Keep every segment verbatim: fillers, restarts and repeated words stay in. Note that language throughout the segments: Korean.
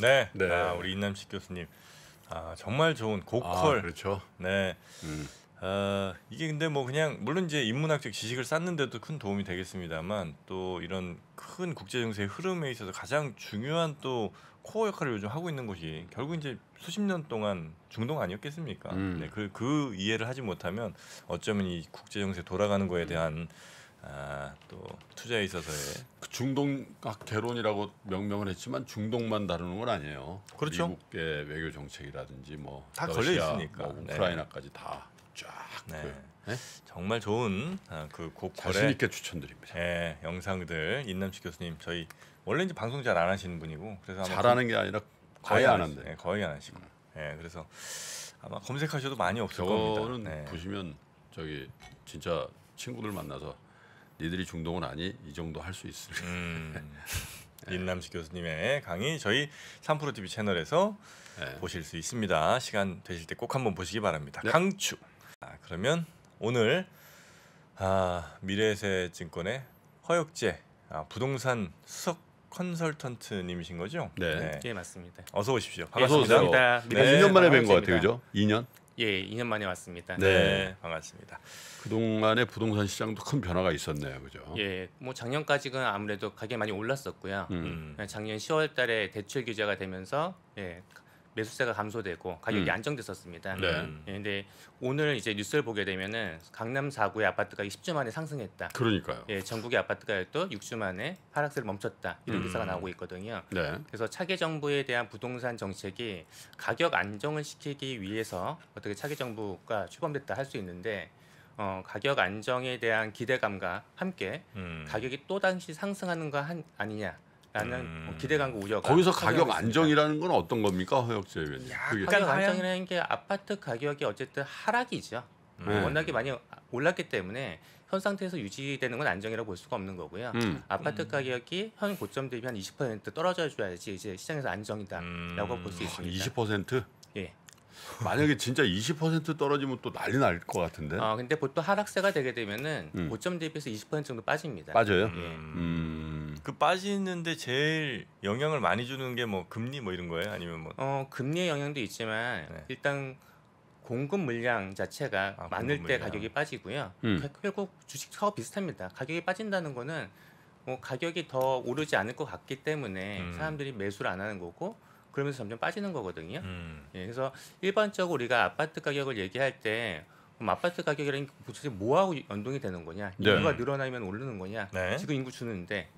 네, 네. 아, 우리 인남식 교수님, 아, 정말 좋은 고퀄. 아, 그렇죠. 네. 음. 어, 이게 근데 뭐 그냥 물론 이제 인문학적 지식을 쌓는데도 큰 도움이 되겠습니다만, 또 이런 큰 국제 정세의 흐름에 있어서 가장 중요한 또 코어 역할을 요즘 하고 있는 것이 결국 이제 수십 년 동안 중동 아니었겠습니까? 음. 네, 그, 그 이해를 하지 못하면 어쩌면 이 국제 정세 돌아가는 거에 대한 아, 또 투자에 있어서의 그 중동학 개론이라고 명명을 했지만 중동만 다루는 건 아니에요. 그렇죠. 미국의 외교 정책이라든지 뭐 다 걸려 있으니까 뭐 우크라이나까지 네. 다. 쫙 네. 그, 네? 정말 좋은 아, 그 고퀄의 자신 있게 추천드립니다. 예, 영상들 인남식 교수님 저희 원래 이제 방송 잘 안 하시는 분이고 그래서 아마 잘하는 게 아니라 거의, 거의 안 한데 예, 거의 안 하시고 음. 예, 그래서 아마 검색하셔도 많이 없을 겁니다. 저는 예. 보시면 저기 진짜 친구들 만나서 니들이 중동은 아니 이 정도 할 수 있을 음. 네. 인남식 교수님의 강의 저희 삼프로티비 채널에서 네. 보실 수 있습니다. 시간 되실 때 꼭 한번 보시기 바랍니다. 네. 강추. 아, 그러면 오늘 아, 미래에셋증권의 허혁재 아, 부동산 수석 컨설턴트님이신 거죠? 네, 네. 예, 맞습니다. 어서 오십시오. 반갑습니다. 예, 반갑습니다. 네, 이 년 만에 뵌 것 같아요, 그죠? 이 년? 예, 이 년 만에 왔습니다. 네, 네. 반갑습니다. 그동안의 부동산 시장도 큰 변화가 있었네요, 그죠? 예, 뭐 작년까지는 아무래도 가격이 많이 올랐었고요. 음. 작년 시월 달에 대출 규제가 되면서 예. 매수세가 감소되고 가격이 음. 안정됐었습니다. 그런데 네. 예, 오늘 이제 뉴스를 보게 되면은 강남 사 구의 아파트가 십 주 만에 상승했다. 그러니까요. 예, 전국의 아파트가 또 육 주 만에 하락세를 멈췄다. 이런 음. 기사가 나오고 있거든요. 네. 그래서 차기 정부에 대한 부동산 정책이 가격 안정을 시키기 위해서 어떻게 차기 정부가 출범됐다 할 수 있는데 어, 가격 안정에 대한 기대감과 함께 음. 가격이 또 다시 상승하는 거 한, 아니냐. 라는 음. 기대감과 우려가 거기서 가격 안정이라는 있습니다. 건 어떤 겁니까, 허혁재 의원님? 가격 안정이라는 게 아파트 가격이 어쨌든 하락이죠. 음. 워낙에 많이 올랐기 때문에 현 상태에서 유지되는 건 안정이라고 볼 수가 없는 거고요. 음. 아파트 가격이 현 고점 대비 한 이십 퍼센트 떨어져줘야지 이제 시장에서 안정이다라고 음. 볼 수 있습니다. 이십 퍼센트? 예. 만약에 진짜 이십 퍼센트 떨어지면 또 난리 날 것 같은데. 아, 근데 보통 하락세가 되게 되면은 음. 고점 대비해서 이십 퍼센트 정도 빠집니다. 빠져요? 예. 음. 그 빠지는데 제일 영향을 많이 주는 게 뭐 금리 뭐 이런 거예요? 아니면 뭐? 어, 금리의 영향도 있지만 네. 일단 공급 물량 자체가 아, 많을 공급 물량. 때 가격이 빠지고요. 음. 결국 주식하고 비슷합니다. 가격이 빠진다는 거는 뭐 가격이 더 오르지 않을 것 같기 때문에 음. 사람들이 매수를 안 하는 거고. 그러면서 점점 빠지는 거거든요. 음. 예, 그래서 일반적으로 우리가 아파트 가격을 얘기할 때 그럼 아파트 가격이라는 게 도대체 뭐하고 연동이 되는 거냐? 네. 인구가 늘어나면 오르는 거냐? 네. 지금 인구 주는데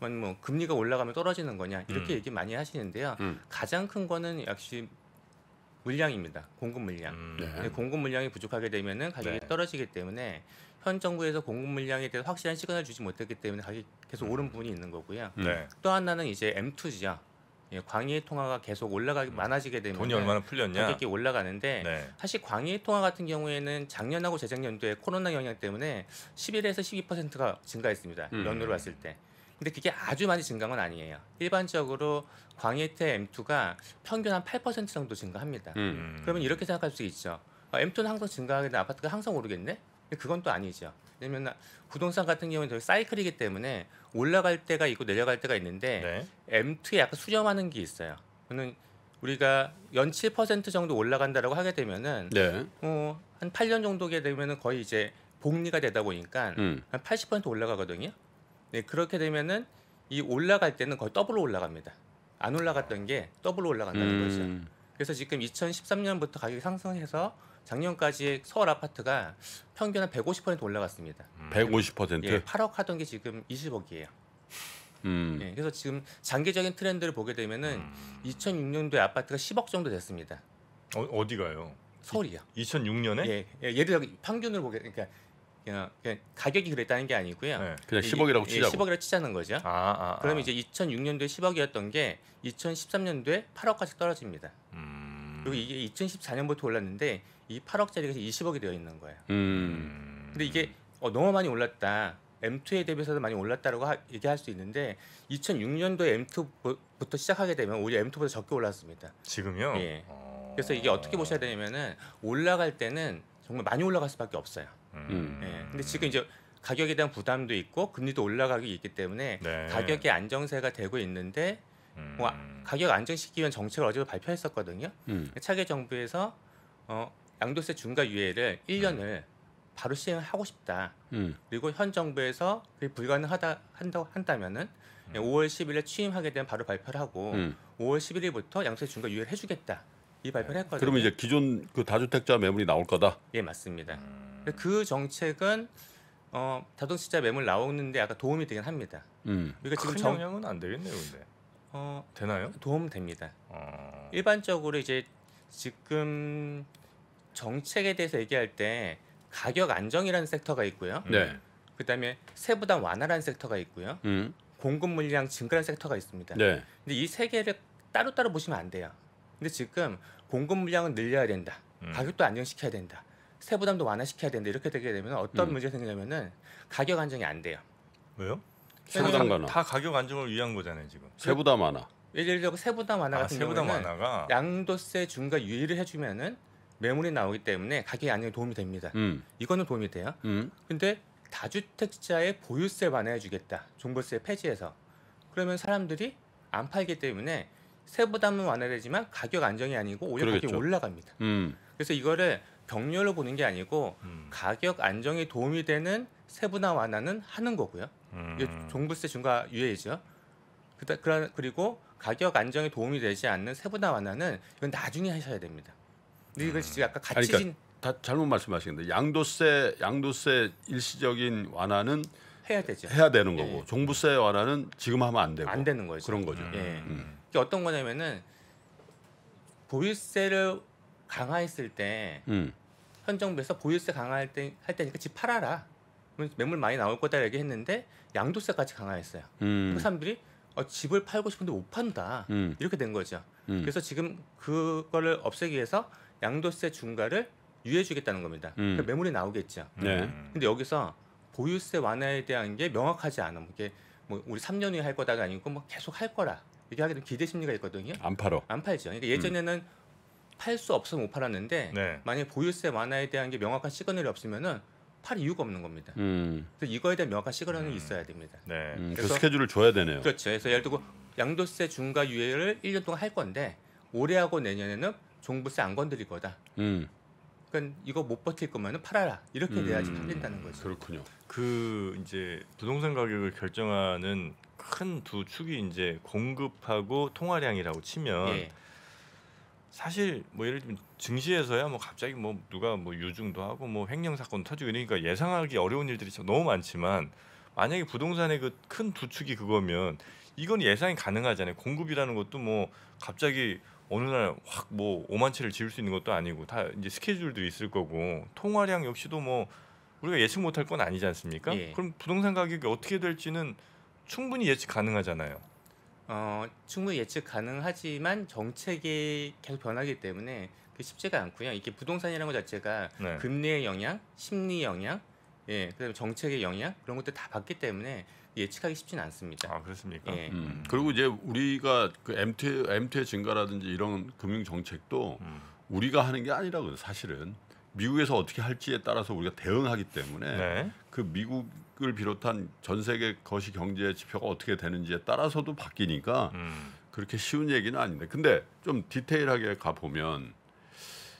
뭐 금리가 올라가면 떨어지는 거냐? 이렇게 음. 얘기 많이 하시는데요. 음. 가장 큰 거는 역시 물량입니다. 공급 물량. 음. 네. 공급 물량이 부족하게 되면은 가격이 네. 떨어지기 때문에 현 정부에서 공급 물량에 대해서 확실한 시그널을 주지 못했기 때문에 가격이 계속 음. 오른 부분이 있는 거고요. 네. 또 하나는 이제 엠투죠. 예, 광의의 통화가 계속 올라가기 음. 많아지게 되면 돈이 얼마나 풀렸냐 가격이 올라가는데 네. 사실 광의의 통화 같은 경우에는 작년하고 재작년도에 코로나 영향 때문에 십일에서 십이 퍼센트가 증가했습니다. 음. 연으로 봤을 때. 근데 그게 아주 많이 증가한 건 아니에요. 일반적으로 광의의 때 엠투가 평균 한 팔 퍼센트 정도 증가합니다. 음. 그러면 이렇게 생각할 수 있죠. 아, 엠투는 항상 증가하겠는데 아파트가 항상 오르겠네? 그건 또 아니죠. 왜냐면 부동산 같은 경우는 저희 사이클이기 때문에 올라갈 때가 있고 내려갈 때가 있는데 네. 엠투에 약간 수렴하는 게 있어요. 그는 우리가 연 칠 퍼센트 정도 올라간다라고 하게 되면은 네. 어, 한 팔 년 정도게 되면은 거의 이제 복리가 되다 보니까 음. 한 팔십 퍼센트 올라가거든요. 네, 그렇게 되면은 이 올라갈 때는 거의 더블로 올라갑니다. 안 올라갔던 게 더블로 올라간다는 음. 거죠. 그래서 지금 이천십삼 년부터 가격이 상승해서 작년까지 서울 아파트가 평균 한 백오십 퍼센트 올라갔습니다. 백오십 퍼센트? 예, 팔억 하던 게 지금 이십억이에요. 음. 예, 그래서 지금 장기적인 트렌드를 보게 되면은 음. 이천육 년도에 아파트가 십억 정도 됐습니다. 어, 어디가요? 서울이요. 이천육 년에? 예, 예, 예를 들어 평균을 보게 그러니까 그냥, 그냥 가격이 그랬다는 게 아니고요. 네, 그냥 십억이라고 치자고. 예, 십억이라고 치자는 거죠. 아, 아, 그러면 이제 이천육 년도에 십억이었던 게 이천십삼 년도에 팔억까지 떨어집니다. 음. 그리고 이게 이천십사 년부터 올랐는데 이 팔억짜리가 이십억이 되어 있는 거예요. 음. 근데 이게 어, 너무 많이 올랐다. 엠투에 대비해서도 많이 올랐다라고 하, 얘기할 수 있는데 이천육 년도에 엠투부터 시작하게 되면 오히려 엠투보다 적게 올랐습니다. 지금요? 예. 어... 그래서 이게 어떻게 보셔야 되냐면은 올라갈 때는 정말 많이 올라갈 수밖에 없어요. 음. 예. 근데 지금 이제 가격에 대한 부담도 있고 금리도 올라가기 있기 때문에 네. 가격의 안정세가 되고 있는데 음. 뭐 가격 안정시키기 위한 정책을 어제도 발표했었거든요. 음. 차기 정부에서 어, 양도세 중과 유예를 일 년을 음. 바로 시행을 하고 싶다. 음. 그리고 현 정부에서 그게 불가능하다 한다고 한다면은 음. 오월 십일에 취임하게 되면 바로 발표를 하고 음. 오월 십일일부터 양도세 중과 유예를 해주겠다. 이 발표를 했거든요. 그러면 이제 기존 그 다주택자 매물이 나올 거다. 예, 맞습니다. 음. 그 정책은 어, 다주택자 매물 나오는데 약간 도움이 되긴 합니다. 음. 그러니까 지금 정... 영향은 안 되겠네요, 근데. 어, 되나요? 도움 됩니다. 어... 일반적으로 이제 지금 정책에 대해서 얘기할 때 가격 안정이라는 섹터가 있고요. 네. 그다음에 세부담 완화라는 섹터가 있고요. 음. 공급 물량 증가라는 섹터가 있습니다. 네. 근데 이 세 개를 따로따로 보시면 안 돼요. 근데 지금 공급 물량은 늘려야 된다. 음. 가격도 안정시켜야 된다. 세부담도 완화시켜야 된다. 이렇게 되게 되면 어떤 음. 문제가 생기냐면은 가격 안정이 안 돼요. 왜요? 세부담 완화. 다 가격 안정을 위한 거잖아요, 지금. 세부담 완화. 예를 들어 세부담 완화 같은 아, 경우는 완화가... 양도세 중과 유예를 해주면은 매물이 나오기 때문에 가격 안정에 도움이 됩니다. 음. 이거는 도움이 돼요. 음. 근데 다주택자의 보유세 완화해주겠다. 종부세 폐지해서. 그러면 사람들이 안 팔기 때문에 세부담은 완화되지만 가격 안정이 아니고 오히려 그러겠죠. 가격이 올라갑니다. 음. 그래서 이거를 병렬로 보는 게 아니고 음. 가격 안정에 도움이 되는 세부담 완화는 하는 거고요. 음. 이게 종부세 중과 유예이죠. 그다, 그리고 가격 안정에 도움이 되지 않는 세부담 완화는 이건 나중에 하셔야 됩니다. 근데 이거 지금 아까 같이 그러니까 진... 다 잘못 말씀하시는데 양도세 양도세 일시적인 완화는 해야 되죠. 해야 되는 거고 예. 종부세 완화는 지금 하면 안 되고 안 되는 거죠. 그런 거죠. 음. 예. 음. 이게 어떤 거냐면은 보유세를 강화했을 때 음. 현 정부에서 보유세 강화할 때 할 때니까 집 팔아라. 매물 많이 나올 거다 얘기했는데 양도세까지 강화했어요. 음. 그 사람들이 어, 집을 팔고 싶은데 못 판다. 음. 이렇게 된 거죠. 음. 그래서 지금 그거를 없애기 위해서 양도세 중과를 유예해주겠다는 겁니다. 음. 그러니까 매물이 나오겠죠. 네. 근데 여기서 보유세 완화에 대한 게 명확하지 않아. 이게 뭐 우리 삼 년 후에 할 거다가 아니고 뭐 계속 할 거라. 이게 하게 되면 기대 심리가 있거든요. 안 팔어. 안 팔죠. 그러니까 예전에는 음. 팔 수 없어서 못 팔았는데 네. 만약에 보유세 완화에 대한 게 명확한 시그널이 없으면은 팔 이유가 없는 겁니다. 음. 그래서 이거에 대한 명확한 시그널이 음. 있어야 됩니다. 네. 음. 그래서 그 스케줄을 줘야 되네요. 그렇죠. 그래서 예를 들고 양도세 중과 유예를 일 년 동안 할 건데 올해하고 내년에는 종부세 안 건드릴 거다. 음. 그러니까 이거 못 버틸 거면은 팔아라. 이렇게 음. 돼야지 팔린다는 거죠. 그렇군요. 그 이제 부동산 가격을 결정하는 큰 두 축이 이제 공급하고 통화량이라고 치면. 예. 사실 뭐 예를 들면 증시에서야 뭐 갑자기 뭐 누가 뭐 유증도 하고 뭐 횡령 사건 터지고 이러니까 예상하기 어려운 일들이 너무 많지만 만약에 부동산의 그 큰 두 축이 그거면 이건 예상이 가능하잖아요. 공급이라는 것도 뭐 갑자기 어느 날 확 뭐 오만 채를 지을 수 있는 것도 아니고 다 이제 스케줄들이 있을 거고 통화량 역시도 뭐 우리가 예측 못할 건 아니지 않습니까? 예. 그럼 부동산 가격이 어떻게 될지는 충분히 예측 가능하잖아요. 어, 충분히 예측 가능하지만 정책이 계속 변하기 때문에 그게 쉽지가 않고요. 이게 부동산이라는 것 자체가 네. 금리의 영향, 심리 영향, 예, 그다음에 정책의 영향 그런 것들 다 받기 때문에 예측하기 쉽지는 않습니다. 아 그렇습니까? 예. 음. 그리고 이제 우리가 그 엠투 엠투의 증가라든지 이런 금융 정책도 음. 우리가 하는 게 아니라고 사실은 미국에서 어떻게 할지에 따라서 우리가 대응하기 때문에 네. 그 미국 을 비롯한 전 세계 거시 경제 지표가 어떻게 되는지에 따라서도 바뀌니까 음. 그렇게 쉬운 얘기는 아닌데 근데 좀 디테일하게 가 보면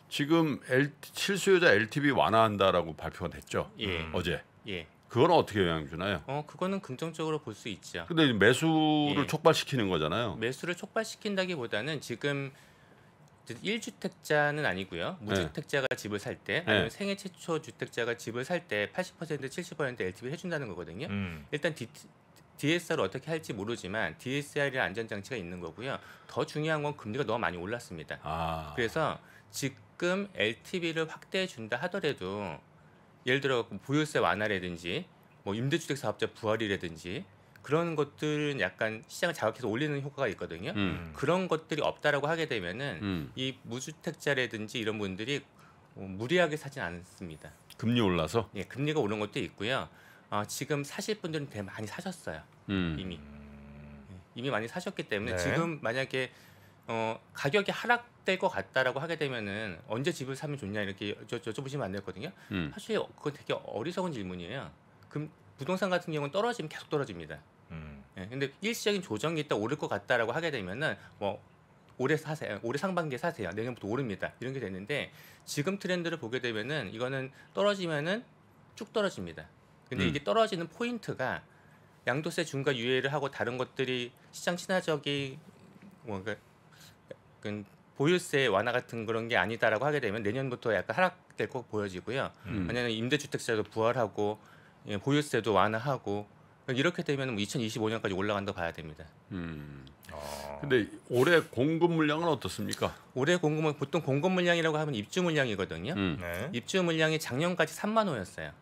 지금 엘, 실수요자 엘티브이 완화한다라고 발표가 됐죠. 예. 어제. 예. 그건 어떻게 영향 주나요? 어, 그거는 긍정적으로 볼 수 있죠. 근데 매수를 예. 촉발시키는 거잖아요. 매수를 촉발시킨다기보다는 지금 일 주택자는 아니고요. 무주택자가 네. 집을 살 때, 아니면 네. 생애 최초 주택자가 집을 살 때 팔십 퍼센트, 칠십 퍼센트 엘티브이 해준다는 거거든요. 음. 일단 디에스알을 어떻게 할지 모르지만 디에스알이라는 안전장치가 있는 거고요. 더 중요한 건 금리가 너무 많이 올랐습니다. 아. 그래서 지금 엘티브이를 확대해준다 하더라도 예를 들어 보유세 완화라든지 뭐 임대주택 사업자 부활이라든지 그런 것들은 약간 시장을 자극해서 올리는 효과가 있거든요. 음. 그런 것들이 없다라고 하게 되면은 음. 이 무주택자라든지 이런 분들이 무리하게 사진 않습니다. 금리 올라서? 예, 금리가 오른 것도 있고요. 어, 지금 사실 분들은 되게 많이 사셨어요. 음. 이미 이미 많이 사셨기 때문에 네. 지금 만약에 어, 가격이 하락될 것 같다라고 하게 되면은 언제 집을 사면 좋냐 이렇게 여, 여쭤보시면 안 되거든요. 음. 사실 그건 되게 어리석은 질문이에요. 금 부동산 같은 경우는 떨어지면 계속 떨어집니다. 예, 근데 일시적인 조정이 있다 오를 것 같다라고 하게 되면은 뭐 올해 사세요, 올해 상반기에 사세요, 내년부터 오릅니다, 이런 게 되는데 지금 트렌드를 보게 되면은 이거는 떨어지면은 쭉 떨어집니다. 근데 음. 이게 떨어지는 포인트가 양도세 중과 유예를 하고 다른 것들이 시장 친화적이 뭐 그, 그 보유세 완화 같은 그런 게 아니다라고 하게 되면 내년부터 약간 하락될 거 보여지고요. 음. 만약에 임대주택 시장도 부활하고 예, 보유세도 완화하고 이렇게 되면 뭐 이천이십오 년까지 올라간다고 봐야 됩니다. 음. 아. 근데 올해 공급 물량은 어떻습니까? 올해 공급은 보통 공급 물량이라고 하면 입주 물량이거든요. 음. 네. 입주 물량이 작년까지 삼만 호였어요.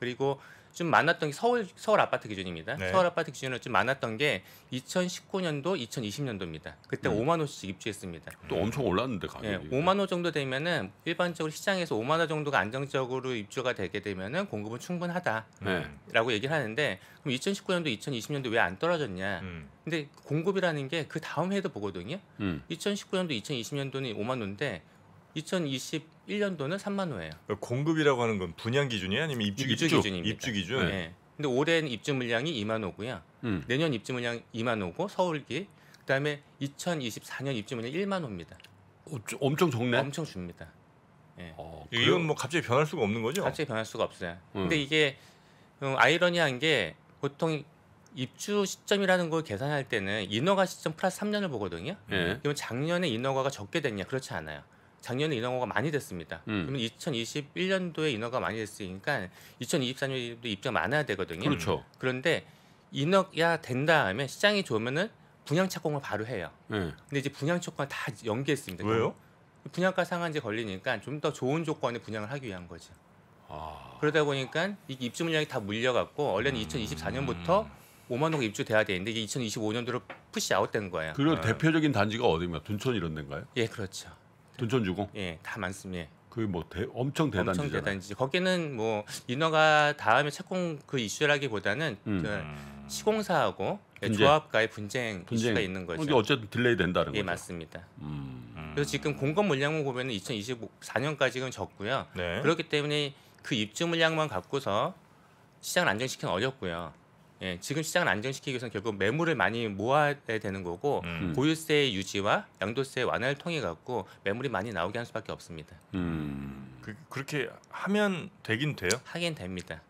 그리고 좀 많았던 게 서울 서울 아파트 기준입니다. 네. 서울 아파트 기준으로 좀 많았던 게 이천십구 년도, 이천이십 년도입니다. 그때 음. 오만 호씩 입주했습니다. 또 엄청 올랐는데 가격이. 네, 오만 호 정도 되면은 일반적으로 시장에서 오만 호 정도가 안정적으로 입주가 되게 되면은 공급은 충분하다라고 네. 얘기를 하는데 그럼 이천십구 년도, 이천이십 년도 왜 안 떨어졌냐? 음. 근데 공급이라는 게 그 다음 해도 보거든요. 음. 이천십구 년도, 이천이십 년도는 오만 호인데. 이천이십일 년도는 삼만 호예요. 공급이라고 하는 건 분양 기준이 아니면 입주, 입주 기준? 기준입니다. 입주 기준. 네. 근데 올해는 입주 물량이 이만 호고요. 음. 내년 입주 물량 이만 호고 서울기. 그다음에 이천이십사 년 입주 물량 만 호입니다. 어, 엄청 적네. 엄청 줍니다. 네. 어, 이건 뭐 갑자기 변할 수가 없는 거죠? 갑자기 변할 수가 없어요. 음. 근데 이게 음, 아이러니한 게 보통 입주 시점이라는 걸 계산할 때는 인허가 시점 플러스 삼 년을 보거든요. 네. 그러면 작년에 인허가가 적게 됐냐? 그렇지 않아요. 작년에 인허가가 많이 됐습니다. 음. 그러면 이천이십일 년도에 인허가가 많이 됐으니까 이천이십사 년도 입주가 많아야 되거든요. 그렇죠. 그런데 인허가 된 다음에 시장이 좋으면은 분양 착공을 바로 해요. 네. 근데 이제 분양 조건 다 연기했습니다. 왜요? 분양가 상한제 걸리니까 좀 더 좋은 조건에 분양을 하기 위한 거죠. 아... 그러다 보니까 이 입주 물량이 다 물려갖고 원래는 음... 이천이십사 년부터 오만 호가 입주돼야 되는데 이게 이천이십오 년도로 푸시 아웃된 거예요. 그리고 네. 대표적인 단지가 어디입니까? 둔촌 이런 데인가요? 예, 그렇죠. 둔촌주공? 예, 다 많습니다. 그게 뭐 대, 엄청 대단지잖아요. 엄청 대단지. 거기는 뭐 인허가 다음에 착공 그 이슈라기보다는 음. 그 시공사하고 분쟁. 조합과의 분쟁, 분쟁 이슈가 있는 거죠. 근데 어쨌든 딜레이 된다는 거죠. 예, 맞습니다. 음. 그래서 지금 공급 물량만 보면 이천이십사 년까지는 적고요. 네. 그렇기 때문에 그 입주 물량만 갖고서 시장을 안정시키는 어렵고요. 예, 지금 시장을 안정시키기 위해서는 결국 매물을 많이 모아야 되는 거고 음. 보유세의 유지와 양도세 완화를 통해 갖고 매물이 많이 나오게 할 수밖에 없습니다. 음. 그, 그렇게 하면 되긴 돼요? 하긴 됩니다.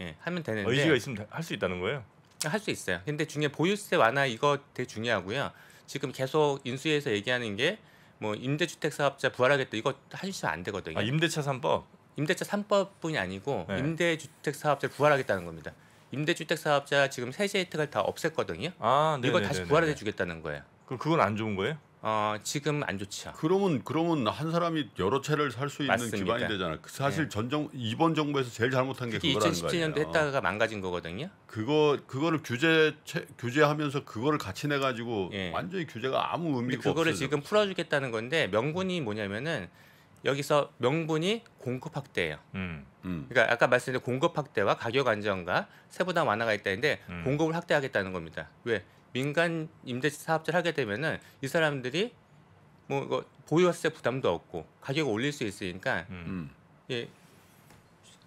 예, 하면 되는데 의지가 있으면 할 수 있다는 거예요? 할 수 있어요. 근데 중에 보유세 완화 이거 되게 중요하고요. 지금 계속 인수위에서 얘기하는 게 뭐 임대주택 사업자 부활하겠다 이거 하시면 안 되거든요. 아, 임대차 삼법? 임대차 삼법뿐이 아니고 네. 임대주택 사업자 부활하겠다는 겁니다. 임대주택 사업자 지금 세제 혜택을 다 없앴거든요. 아, 이걸 다시 부활해 주겠다는 거예요. 그럼 그건 안 좋은 거예요? 어, 지금 안 좋죠. 그러면 그러면 한 사람이 여러 채를 살 수 있는 맞습니까? 기반이 되잖아요. 사실 네. 전정 이번 정부에서 제일 잘못한 게 그거라는 거예요. 이천십칠 년도 했다가 망가진 거거든요. 그거 그거를 규제 채, 규제하면서 그거를 같이 내 가지고 네. 완전히 규제가 아무 의미가 없어요. 그거를 지금 풀어 주겠다는 건데 명분이 뭐냐면은 여기서 명분이 공급 확대예요. 음, 음. 그러니까 아까 말씀드린 공급 확대와 가격 안정과 세부담 완화가 있다는데 음. 공급을 확대하겠다는 겁니다. 왜? 민간 임대차 사업자를 하게 되면은 이 사람들이 뭐 보유세 부담도 없고 가격을 올릴 수 있으니까 음. 예,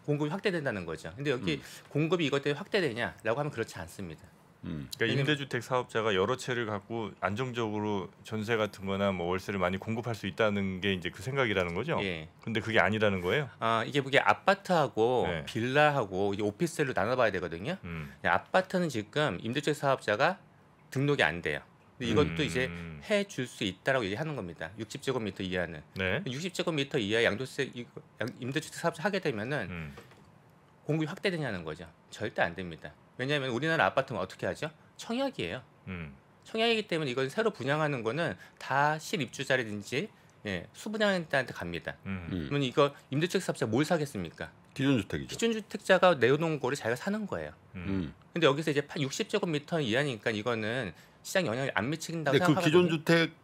공급이 확대된다는 거죠. 근데 여기 음. 공급이 이것 때문에 확대되냐라고 하면 그렇지 않습니다. 음. 그러니까 임대주택 사업자가 여러 채를 갖고 안정적으로 전세 같은거나 뭐 월세를 많이 공급할 수 있다는 게 이제 그 생각이라는 거죠. 예. 근데 그게 아니라는 거예요. 아 이게 그게 아파트하고 네. 빌라하고 이제 오피스텔로 나눠봐야 되거든요. 음. 아파트는 지금 임대주택 사업자가 등록이 안 돼요. 근데 이것도 음. 이제 해줄 수 있다라고 얘기하는 겁니다. 육십 제곱미터 이하는. 네. 육십 제곱미터 이하 양도세 임대주택 사업자 하게 되면은 음. 공급이 확대되냐는 거죠. 절대 안 됩니다. 왜냐하면 우리나라 아파트는 어떻게 하죠? 청약이에요. 음. 청약이기 때문에 이건 새로 분양하는 거는 다 실입주자라든지 예, 수분양자한테 갑니다. 음. 그러면 이거 임대주택 사업자 뭘 사겠습니까? 기준주택이죠. 기준주택자가 내놓은 거를 자기가 사는 거예요. 음. 근데 여기서 이제 육십 제곱미터 이하니까 이거는 시장 영향을 안 미친다고 생각하거든요. 근데 그 기존주택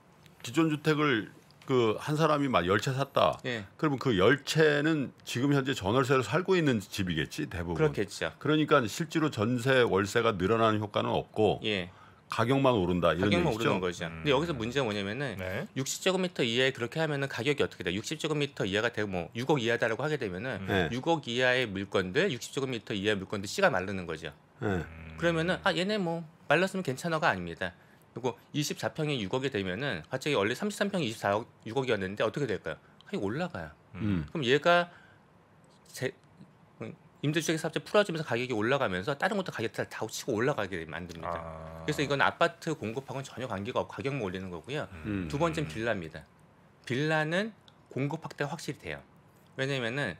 기존주택을 그 한 사람이 막 열 채 샀다. 예. 그러면 그 열 채는 지금 현재 전월세로 살고 있는 집이겠지 대부분. 그렇겠죠. 그러니까 실제로 전세 월세가 늘어나는 효과는 없고 예. 가격만 오른다 이런 가격만 얘기죠? 오르는 거죠. 음. 근데 여기서 문제가 뭐냐면은 네. 육십 제곱미터 이하에 그렇게 하면은 가격이 어떻게 돼요? 육십 제곱미터 이하가 되고 뭐 육억 이하다라고 하게 되면은 네. 육억 이하의 물건들, 육십 제곱미터 이하의 물건들 씨가 마르는 거죠. 네. 그러면은 아 얘네 뭐 빨랐으면 괜찮아가 아닙니다. 그리고 이십사 평이 육억이 되면은 갑자기 원래 삼십삼 평이 이십사억 육억이었는데 어떻게 될까요? 가격 올라가요. 음. 그럼 얘가 제, 임대주택 사업자 풀어주면서 가격이 올라가면서 다른 것도 가격이 다 치고 올라가게 만듭니다. 아. 그래서 이건 아파트 공급하고는 전혀 관계가 없고 가격만 올리는 거고요. 음. 두 번째는 빌라입니다. 빌라는 공급 확대가 확실히 돼요. 왜냐면은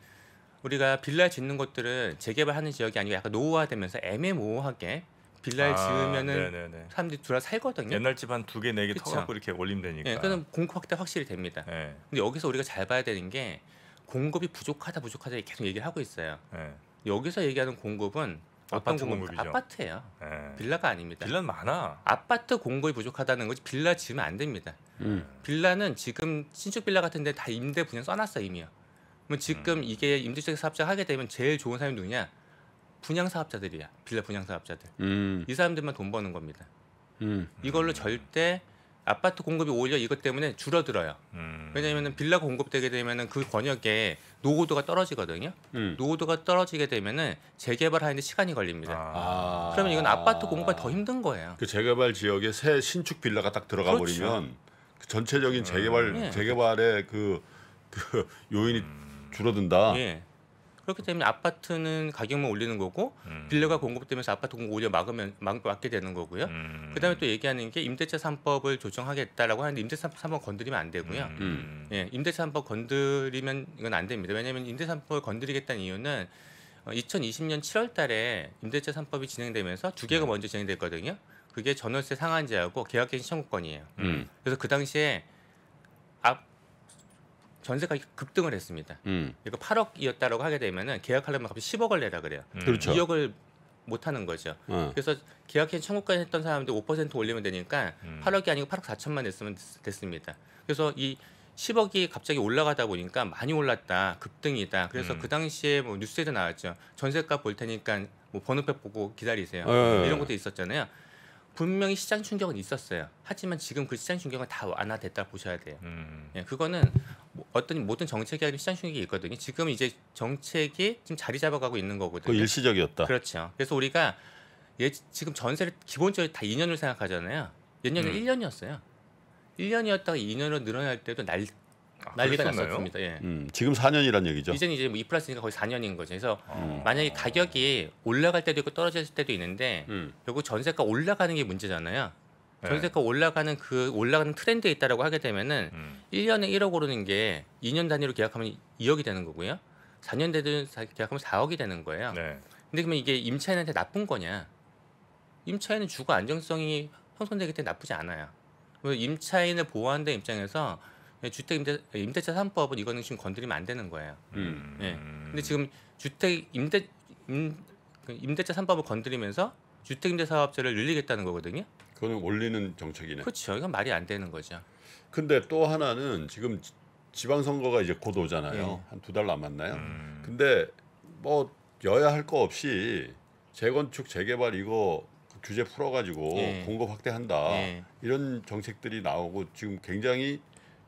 우리가 빌라 짓는 것들은 재개발하는 지역이 아니고 약간 노후화되면서 애매모호하게 빌라를 아, 지으면은 네네네. 사람들이 둘 다 살거든요. 옛날 집 한 두 개, 네 개 터갖고 이렇게 올리면 되니까. 네, 그러니까 공급 확대 확실히 됩니다. 네. 근데 여기서 우리가 잘 봐야 되는 게 공급이 부족하다, 부족하다 계속 얘기를 하고 있어요. 네. 여기서 얘기하는 공급은 어떤 공급이죠? 아파트예요. 네. 빌라가 아닙니다. 빌라는 많아. 아파트 공급이 부족하다는 거지 빌라 지으면 안 됩니다. 음. 빌라는 지금 신축 빌라 같은 데 다 임대 분양 써놨어 이미요. 그럼 지금 음. 이게 임대주택 사업자 하게 되면 제일 좋은 사람이 누구냐? 분양 사업자들이야. 빌라 분양 사업자들. 음. 이 사람들만 돈 버는 겁니다. 음. 이걸로 음. 절대 아파트 공급이 오히려 이것 때문에 줄어들어요. 음. 왜냐하면 빌라 공급되게 되면 그 권역에 노후도가 떨어지거든요. 음. 노후도가 떨어지게 되면 재개발하는데 시간이 걸립니다. 아. 그러면 이건 아파트 공급이 더 힘든 거예요. 그 재개발 지역에 새 신축 빌라가 딱 들어가 그렇죠. 버리면 그 전체적인 재개발, 음. 네. 재개발의 그, 그 요인이 음. 줄어든다. 네. 그렇기 때문에 아파트는 가격만 올리는 거고 음. 빌라가 공급되면서 아파트 공급 오히려 막으면 막게 되는 거고요. 음. 그다음에 또 얘기하는 게 임대차 삼법을 조정하겠다라고 하는데 임대차 삼법 건드리면 안 되고요. 음. 예, 임대차 삼법 건드리면 이건 안 됩니다. 왜냐하면 임대차 삼법을 건드리겠다는 이유는 이천이십 년 칠월 달에 임대차 삼법이 진행되면서 두 개가 음. 먼저 진행됐거든요. 그게 전월세 상한제하고 계약갱신 청구권이에요. 음. 그래서 그 당시에 앞 전세 가격이 급등을 했습니다. 음. 이거 팔억이었다라고 하게 되면은 계약하려면 갑자기 십억을 내라 그래요. 음. 그렇죠. 이억을 못 하는 거죠. 음. 그래서 계약갱신 청구까지 했던 사람들 오 퍼센트 올리면 되니까 음. 팔억이 아니고 팔억 사천만 냈으면 됐습니다. 그래서 이 십억이 갑자기 올라가다 보니까 많이 올랐다, 급등이다. 그래서 음. 그 당시에 뭐 뉴스에도 나왔죠. 전세가 볼 테니까 뭐 번호표 보고 기다리세요. 음. 이런 것도 있었잖아요. 분명히 시장 충격은 있었어요. 하지만 지금 그 시장 충격은 다 완화됐다 보셔야 돼요. 음. 예, 그거는 뭐 어떤 모든 정책이 아니라 시장 충격이 있거든요. 지금 이제 정책이 지금 자리 잡아가고 있는 거거든요. 그 일시적이었다. 그렇죠. 그래서 우리가 예, 지금 전세를 기본적으로 다 이 년을 생각하잖아요. 옛날에 음. 일 년이었어요. 일 년이었다가 이 년으로 늘어날 때도 날, 아, 난리가 그랬었나요? 났었습니다. 예. 음, 지금 사 년이란 얘기죠. 이제는 이제 뭐 이 플러스니까 거의 사 년인 거죠. 그래서 음. 만약에 가격이 올라갈 때도 있고 떨어질 때도 있는데 음. 결국 전세가 올라가는 게 문제잖아요. 네. 전세가 올라가는 그 올라가는 트렌드에 있다라고 하게 되면은 음. 일 년에 일억 오르는 게 이 년 단위로 계약하면 이억이 되는 거고요. 사 년 단위로 계약하면 사억이 되는 거예요. 네. 근데 그러면 이게 임차인한테 나쁜 거냐? 임차인은 주거 안정성이 형성되기 때문에 나쁘지 않아요. 그래서 임차인을 보호하는 데 입장에서 주택 임대, 임대차 삼법은 이거는 지금 건드리면 안 되는 거예요. 음. 예. 근데 지금 주택 임대 임, 임대차 삼법을 건드리면서 주택 임대 사업자를 늘리겠다는 거거든요. 그거는 올리는 정책이네. 그렇죠. 이건 말이 안 되는 거죠. 근데 또 하나는 지금 지방 선거가 이제 곧 오잖아요. 예. 한 두 달 남았나요? 음. 근데 뭐 여야 할 거 없이 재건축 재개발 이거 규제 풀어 가지고 예. 공급 확대한다. 예. 이런 정책들이 나오고 지금 굉장히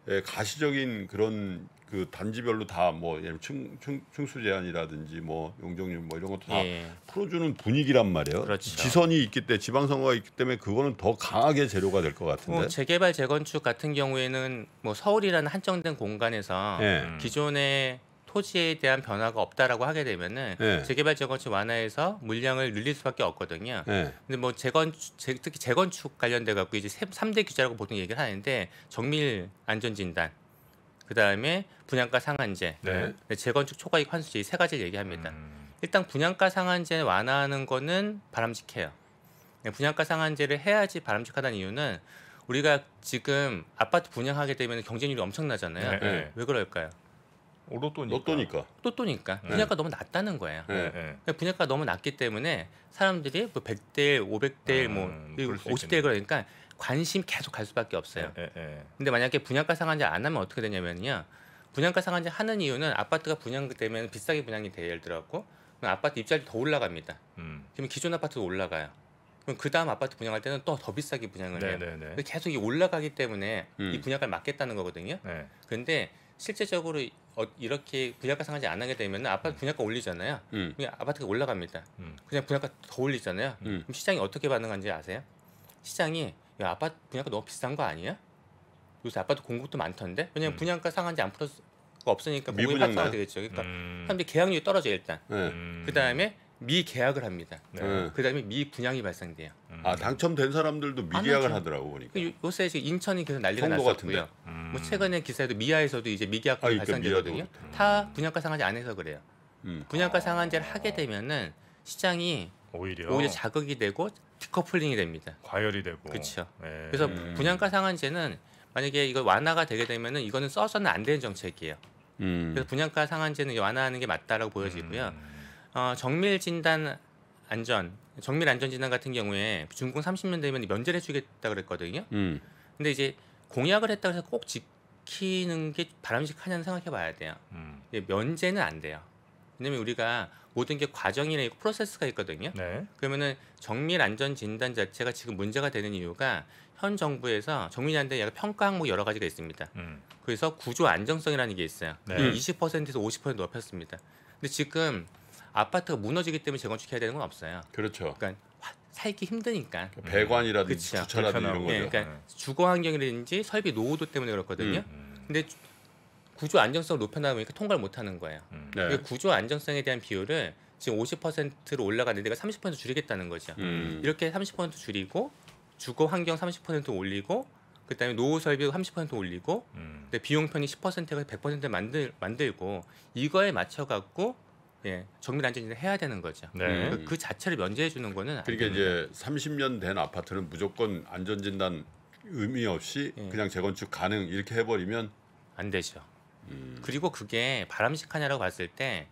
예, 가시적인 그런 그 단지별로 다 뭐 층수 제한이라든지 뭐 용적률 뭐 이런 것도 다 예. 풀어주는 분위기란 말이에요. 그렇죠. 지선이 있기 때문에 지방선거가 있기 때문에 그거는 더 강하게 재료가 될 것 같은데. 뭐 재개발 재건축 같은 경우에는 뭐 서울이라는 한정된 공간에서 예. 기존의 토지에 대한 변화가 없다라고 하게 되면은 예. 재개발 재건축 완화해서 물량을 늘릴 수밖에 없거든요. 예. 근데 뭐 재건축 재, 특히 재건축 관련돼 갖고 이제 삼 대 규제라고 보통 얘기를 하는데 정밀 안전 진단, 그다음에 분양가 상한제, 네. 재건축 초과이익 환수제 이 세 가지를 얘기합니다. 음. 일단 분양가 상한제 완화하는 거는 바람직해요. 분양가 상한제를 해야지 바람직하다는 이유는 우리가 지금 아파트 분양하게 되면 경쟁률이 엄청나잖아요. 예. 예. 왜 그럴까요? 로또니까. 로또니까. 로또니까. 분양가 네. 너무 낮다는 거예요. 네. 네. 분양가 너무 낮기 때문에 사람들이 뭐 백 대 일, 오백 대 일, 뭐 음, 오십 대 일 그러니까 관심 계속 갈 수밖에 없어요. 네. 네. 근데 만약에 분양가 상한제 안 하면 어떻게 되냐면요. 분양가 상한제 하는 이유는 아파트가 분양되면 비싸게 분양이 돼요. 예를 들어갖고 아파트 입찰이 더 올라갑니다. 음. 그러면 기존 아파트도 올라가요. 그럼 그 다음 아파트 분양할 때는 또 더 비싸게 분양을 해요. 네. 네. 네. 계속 이 올라가기 때문에 음. 이 분양가를 막겠다는 거거든요. 네. 근데 실제적으로 이렇게 분양가 상한제 안 하게 되면 아파트 분양가 올리잖아요. 음. 아파트가 올라갑니다. 음. 그냥 분양가 더 올리잖아요. 음. 그럼 시장이 어떻게 반응하는지 아세요? 시장이 야, 아파트 분양가 너무 비싼 거 아니야? 요새 아파트 공급도 많던데? 왜냐면 음. 분양가 상한제 안 풀어서 없으니까 공급이 확산이 되겠죠. 그러니까 음. 사람들이 계약률이 떨어져 일단. 음. 그 다음에 미계약을 합니다. 네. 그 다음에 미분양이 발생돼요. 음. 아 당첨된 사람들도 미계약을 하더라고 보니까. 요새 지금 인천이 계속 난리가 났었고요. 음. 뭐 최근에 기사에도 미아에서도 이제 미계약 아, 발생되거든요. 다 분양가 상한제 안 해서 그래요. 음. 분양가 아. 상한제를 하게 되면은 시장이 오히려 오히려 자극이 되고 디커플링이 됩니다. 과열이 되고. 그렇죠. 네. 그래서 음. 분양가 상한제는 만약에 이거 완화가 되게 되면은 이거는 써서는 안 되는 정책이에요. 음. 그래서 분양가 상한제는 완화하는 게 맞다라고 보여지고요. 음. 어, 정밀 진단 안전, 정밀 안전 진단 같은 경우에 준공 삼십 년 되면 면제를 해주겠다 그랬거든요. 음. 근데 이제 공약을 했다 그래서 꼭 지키는 게 바람직하냐는 생각해봐야 돼요. 음. 면제는 안 돼요. 왜냐면 우리가 모든 게 과정이나 있고 프로세스가 있거든요. 네. 그러면은 정밀 안전 진단 자체가 지금 문제가 되는 이유가 현 정부에서 정밀 안전 평가 항목 여러 가지가 있습니다. 음. 그래서 구조 안정성이라는 게 있어요. 네. 이십 퍼센트에서 오십 퍼센트 높였습니다. 근데 지금 아파트가 무너지기 때문에 재건축해야 되는 건 없어요. 그렇죠. 그러니까 살기 힘드니까. 배관이라든지 그렇죠. 주차라든지 이런 거죠. 네, 그러니까 네. 주거 환경이라든지 설비 노후도 때문에 그렇거든요. 음. 근데 구조 안정성을 높여놔 보니까 통과를 못 하는 거예요. 음. 네. 구조 안정성에 대한 비율을 지금 오십 퍼센트로 올라가는 데가 삼십 퍼센트 줄이겠다는 거죠. 음. 이렇게 삼십 퍼센트 줄이고 주거 환경 삼십 퍼센트 올리고 그다음에 노후 설비 삼십 퍼센트 올리고 음. 근데 비용 편이 십 퍼센트가 백 퍼센트 만들 만들고 이거에 맞춰 갖고 예, 정밀 안전진을 해야 되는 거죠. 네. 그, 그 자체를 면제해 주는 거는 그러니까 이제 삼십 년 된 아파트는 무조건 안전진단 의미 없이 예. 그냥 재건축 가능 이렇게 해버리면 안 되죠. 음. 그리고 그게 바람직하냐라고 봤을 때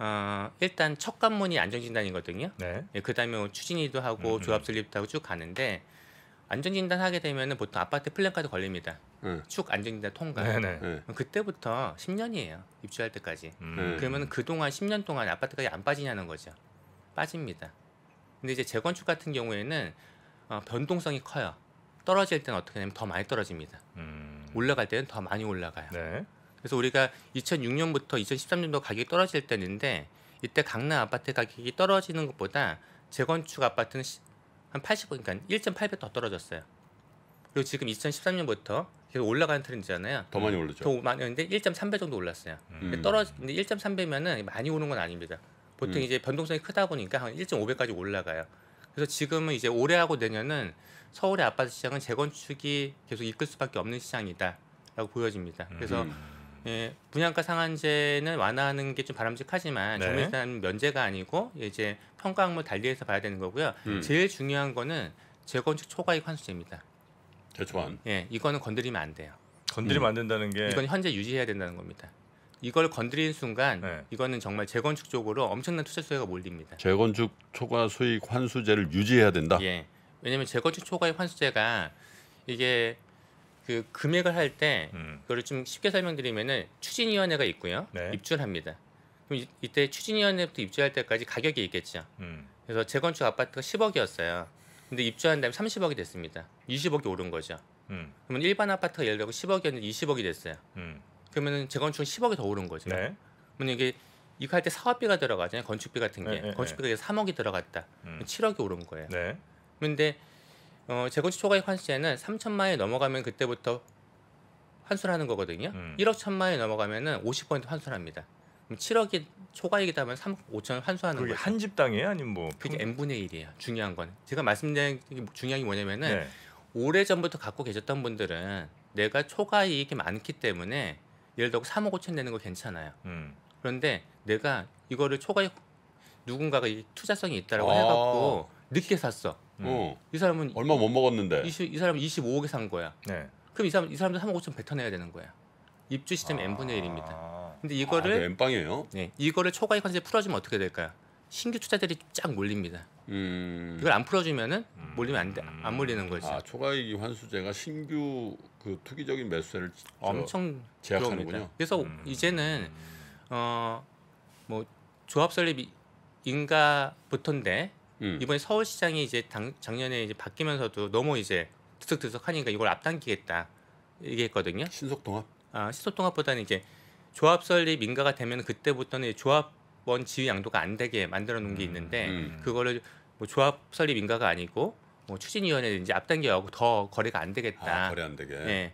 어, 일단 첫 관문이 안전진단이거든요. 네. 예, 그다음에 추진이도 하고 음. 조합 설립도 하고 쭉 가는데 안전진단 하게 되면은 보통 아파트 플랜카드 걸립니다. 응. 축 안전진단 통과. 네네. 응. 그때부터 십 년이에요. 입주할 때까지. 응. 그러면 그동안 십 년 동안 아파트가 안 빠지냐는 거죠. 빠집니다. 근데 이제 재건축 같은 경우에는 어, 변동성이 커요. 떨어질 때는 어떻게 하냐면 더 많이 떨어집니다. 음. 올라갈 때는 더 많이 올라가요. 네. 그래서 우리가 이천육 년부터 이천십삼 년도 가격이 떨어질 때인데 이때 강남 아파트 가격이 떨어지는 것보다 재건축 아파트는 시, 한 팔십 퍼센트 그러니까 일 점 팔 배 더 떨어졌어요. 그리고 지금 이천십삼 년부터 계속 올라가는 트렌드잖아요. 더 많이 오르죠. 더 많이 오는데 일 점 삼 배 정도 올랐어요. 음. 떨어지는데 일 점 삼 배면은 많이 오는 건 아닙니다. 보통 음. 이제 변동성이 크다 보니까 한 일 점 오 배까지 올라가요. 그래서 지금은 이제 올해하고 내년은 서울의 아파트 시장은 재건축이 계속 이끌 수밖에 없는 시장이다라고 보여집니다. 그래서 음. 예, 분양가 상한제는 완화하는 게 좀 바람직하지만 네. 정밀한 면제가 아니고 이제 평가 항목을 달리해서 봐야 되는 거고요. 음. 제일 중요한 거는 재건축 초과이익 환수제입니다. 재초환. 예, 이거는 건드리면 안 돼요. 건드리면 음. 안 된다는 게 이건 현재 유지해야 된다는 겁니다. 이걸 건드리는 순간 네. 이거는 정말 재건축 쪽으로 엄청난 투자 수혜가 몰립니다. 재건축 초과 수익 환수제를 유지해야 된다. 예, 왜냐하면 재건축 초과이익 환수제가 이게 그 금액을 할 때 음. 그걸 좀 쉽게 설명드리면은 추진위원회가 있고요. 네. 입주를 합니다. 그럼 이, 이때 추진위원회부터 입주할 때까지 가격이 있겠죠. 음. 그래서 재건축 아파트가 십억이었어요. 근데 입주한 다음에 삼십억이 됐습니다. 이십억이 오른 거죠. 음. 그러면 일반 아파트가 예를 들어 십억이었는데 이십억이 됐어요. 음. 그러면은 재건축은 십억이 더 오른 거죠. 네. 그러면 이게 이거 할 때 사업비가 들어가잖아요. 건축비 같은 게 네, 네, 건축비가 네. 삼억이 들어갔다. 음. 칠억이 오른 거예요. 네. 그런데 어, 재건축 초과이익 환수제는 삼천만 원이 넘어가면 그때부터 환수를 하는 거거든요. 음. 일억 천만 원이 넘어가면은 오십 퍼센트 환수를 합니다. 그럼 칠억이 초과이익이다 하면 삼억 오천 원 환수하는 거예요. 그게 한 집당이에요? 아니면 뭐? 그게 엠분의 일이에요. 중요한 건. 제가 말씀드린 게 중요한 게 뭐냐면은 네. 오래전부터 갖고 계셨던 분들은 내가 초과이익이 많기 때문에 예를 들어 삼억 오천 내는 거 괜찮아요. 음. 그런데 내가 이거를 초과이익 누군가가 투자성이 있다라고 아. 해갖고 늦게 샀어. 음. 이 사람은 얼마 못 먹었는데 이십, 이 사람은 이십오억에 산 거야. 네. 그럼 이 사람 이 사람도 삼억 오천 뱉어내야 되는 거야. 입주 시점이 아 엠분의 일입니다. 근데 이거를 아, 엠빵이에요? 네, 이거를 초과이익 환수제 풀어주면 어떻게 될까요? 신규 투자들이 쫙 몰립니다. 음. 이걸 안 풀어주면은 몰리면 안 돼, 안 몰리는 거지. 아, 초과이익 환수제가 신규 그 투기적인 매수세를 엄청 제약하는군요. 그래서 음. 이제는 어, 뭐 조합 설립 인가부터인데. 음. 이번에 서울시장이 이제 당, 작년에 이제 바뀌면서도 너무 이제 드석드석하니까 이걸 앞당기겠다 얘기했거든요. 신속통합? 아 신속통합보다는 이제 조합설립 인가가 되면 그때부터는 조합원 지위 양도가 안 되게 만들어 놓은 게 있는데 음. 음. 그거를 뭐 조합설립 인가가 아니고 뭐 추진위원회든지 앞당겨가고 더 거래가 안 되겠다. 아, 거래 안 되게. 네.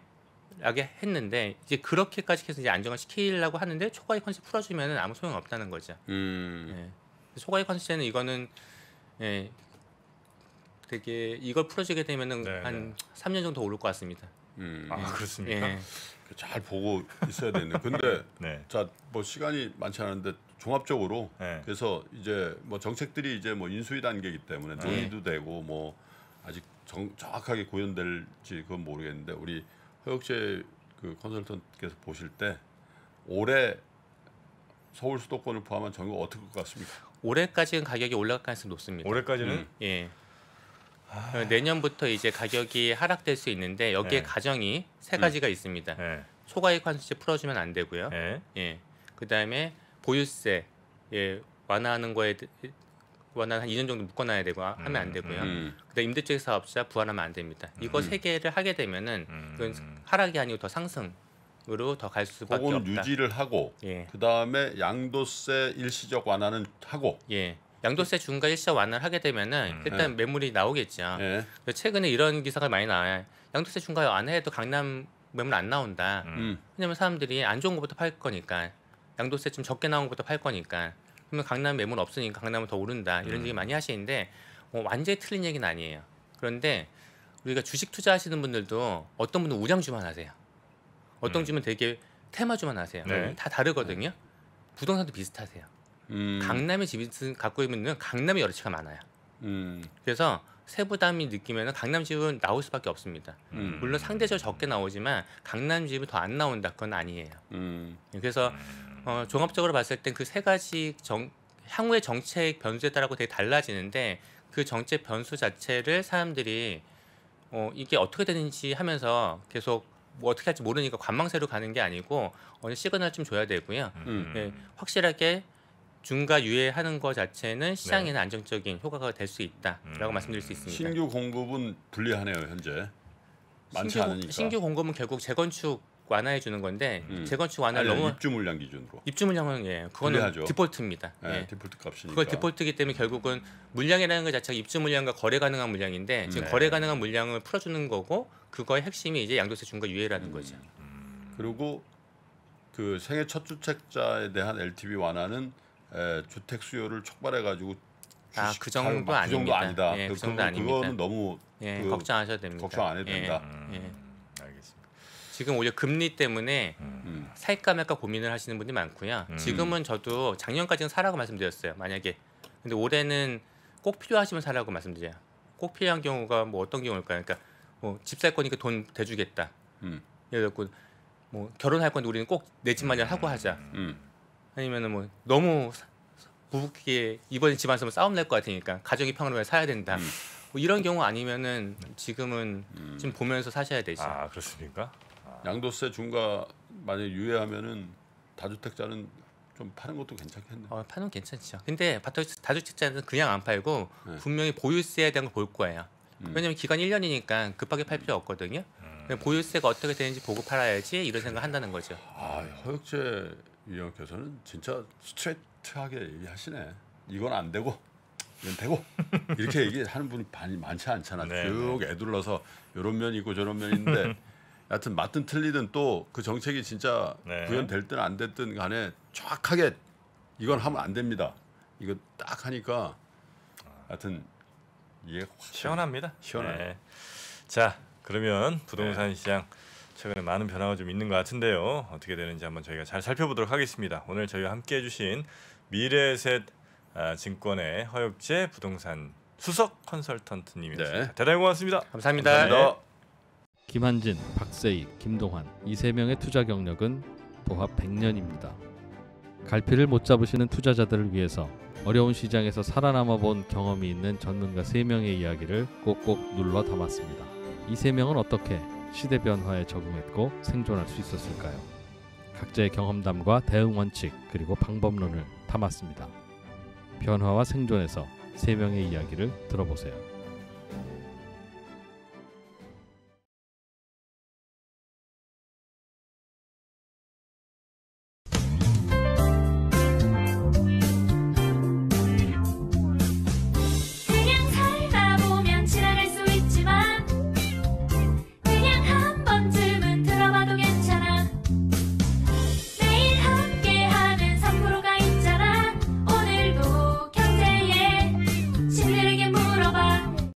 하게 했는데 이제 그렇게까지 해서 이제 안정을 시키려고 하는데 초과익 컨셉 풀어주면은 아무 소용 없다는 거죠. 음. 예. 초과익 컨셉은 이거는 예, 되게 이걸 풀어주게 되면은 네네. 한 삼 년 정도 오를 것 같습니다. 음. 아 그렇습니까? 예. 잘 보고 있어야 되는데 근데 네. 자 뭐 시간이 많지 않은데 종합적으로 네. 그래서 이제 뭐 정책들이 이제 뭐 인수위 단계이기 때문에 논의도 네. 되고 뭐 아직 정, 정확하게 구현될지 그건 모르겠는데 우리 허혁재 그 컨설턴트께서 보실 때 올해 서울 수도권을 포함한 전국 어떻게 것 같습니까? 올해까지는 가격이 올라갈 가능성이 높습니다. 올해까지는? 음. 예. 아... 내년부터 이제 가격이 하락될 수 있는데 여기에 네. 가정이 세 가지가 음. 있습니다. 네. 초과익 관세 풀어주면 안 되고요. 네. 예. 그다음에 보유세 예 완화하는 거에 완화한 이 년 정도 묶어놔야 되고 하면 안 되고요. 음. 그다음 임대주택 사업자 부활하면 안 됩니다. 이거 음. 세 개를 하게 되면은 음. 하락이 아니고 더 상승으로 더 갈 수밖에 없다. 그건 유지를 하고 예. 그다음에 양도세 일시적 완화는 하고. 예. 양도세 중과 일시적 완화를 하게 되면은 음. 일단 예. 매물이 나오겠죠. 예. 최근에 이런 기사가 많이 나와요. 양도세 중과 안 해도 강남 매물 안 나온다. 음. 왜냐면 사람들이 안 좋은 것부터 팔 거니까 양도세 좀 적게 나온 것부터 팔 거니까. 그러면 강남 매물 없으니까 강남은 더 오른다 이런 음. 얘기 많이 하시는데 뭐 완전히 틀린 얘기는 아니에요. 그런데 우리가 주식 투자하시는 분들도 어떤 분은 우량주만 하세요. 어떤 음. 주면 되게 테마주만 하세요. 네. 다 다르거든요. 부동산도 비슷하세요. 음. 강남에 집이 갖고 있는 강남이 여러 채가 많아요. 음. 그래서 세부담이 느끼면 강남 집은 나올 수밖에 없습니다. 음. 물론 상대적으로 적게 나오지만 강남 집이 더 안 나온다 그건 아니에요. 음. 그래서 어, 종합적으로 봤을 땐 그 세 가지 정, 향후의 정책 변수에 따라 되게 달라지는데 그 정책 변수 자체를 사람들이 어, 이게 어떻게 되는지 하면서 계속 뭐 어떻게 할지 모르니까 관망세로 가는 게 아니고 어느 시그널 좀 줘야 되고요. 음. 네, 확실하게 중과 유예하는 것 자체는 시장에는 네. 안정적인 효과가 될 수 있다라고 음. 말씀드릴 수 있습니다. 신규 공급은 불리하네요 현재. 많지 신규, 않으니까. 신규 공급은 결국 재건축 완화해 주는 건데 음. 재건축 완화를 아니, 너무 입주 물량 기준으로 입주 물량은 예 그거는 불리하죠. 디폴트입니다. 예, 예. 디폴트 값이니까 그거 디폴트이기 때문에 결국은 물량이라는 것 자체가 입주 물량과 거래 가능한 물량인데 지금 네. 거래 가능한 물량을 풀어주는 거고 그거의 핵심이 이제 양도세 중과 유예라는 음. 거죠. 그리고 그 생애 첫 주택자에 대한 엘티브이 완화는 에, 주택 수요를 촉발해 가지고 아, 그 정도 아닙니다. 그 정도 아니다. 예, 그, 그 정도 그건, 아닙니다. 그거는 너무 예, 그, 걱정하셔도 됩니다. 걱정 안 해도 예, 된다. 예. 알겠습니다. 지금 오히려 금리 때문에 음. 살까 말까 고민을 하시는 분이 많고요. 음. 지금은 저도 작년까지는 사라고 말씀드렸어요. 만약에 근데 올해는 꼭 필요하시면 사라고 말씀드려요. 꼭 필요한 경우가 뭐 어떤 경우일까요? 그러니까 뭐 집 살 거니까 돈 대주겠다. 음. 예를 들고 뭐 결혼할 건데 우리는 꼭 내 집 마련 하고 하자. 음. 아니면은 뭐 너무 부부끼리 이번에 집안 싸움 싸움 날 것 같으니까 가정이 평화로워야 사야 된다. 음. 뭐 이런 경우 아니면은 지금은 음. 지금 보면서 사셔야 되죠. 아 그렇습니까? 아. 양도세 중과 만약 유예하면은 다주택자는 좀 파는 것도 괜찮겠네요. 어, 파는 괜찮죠. 근데 다주택자는 그냥 안 팔고 네. 분명히 보유세에 대한 걸 볼 거예요. 음. 왜냐면 기간 일 년이니까 급하게 팔 필요 없거든요. 음. 보유세가 어떻게 되는지 보고 팔아야지 이런 생각 한다는 거죠. 아 허혁재 위원께서는 진짜 스트레이트하게 얘기하시네. 이건 안 되고 이건 되고 이렇게 얘기하는 분이 많이 많지 않잖아. 네, 쭉 네. 애둘러서 이런 면이 있고 저런 면이 있는데 여하튼 맞든 틀리든 또 그 정책이 진짜 네. 구현될든 안 됐든 간에 정확하게 이건 하면 안 됩니다. 이거 딱 하니까 여하튼 이게 시원합니다. 시원해. 네. 자 그러면 부동산 네. 시장. 최근에 많은 변화가 좀 있는 것 같은데요. 어떻게 되는지 한번 저희가 잘 살펴보도록 하겠습니다. 오늘 저희와 함께해 주신 미래에셋 증권의 허혁재 부동산 수석 컨설턴트님이었습니다. 네. 대단히 고맙습니다. 감사합니다. 감사합니다. 네. 김한진, 박세희, 김동환 이 세 명의 투자 경력은 도합 백 년입니다. 갈피를 못 잡으시는 투자자들을 위해서 어려운 시장에서 살아남아 본 경험이 있는 전문가 세 명의 이야기를 꼭꼭 눌러 담았습니다. 이 세 명은 어떻게 시대 변화에 적응했고 생존할 수 있었을까요? 각자의 경험담과 대응 원칙 그리고 방법론을 담았습니다. 변화와 생존에서 세 명의 이야기를 들어보세요.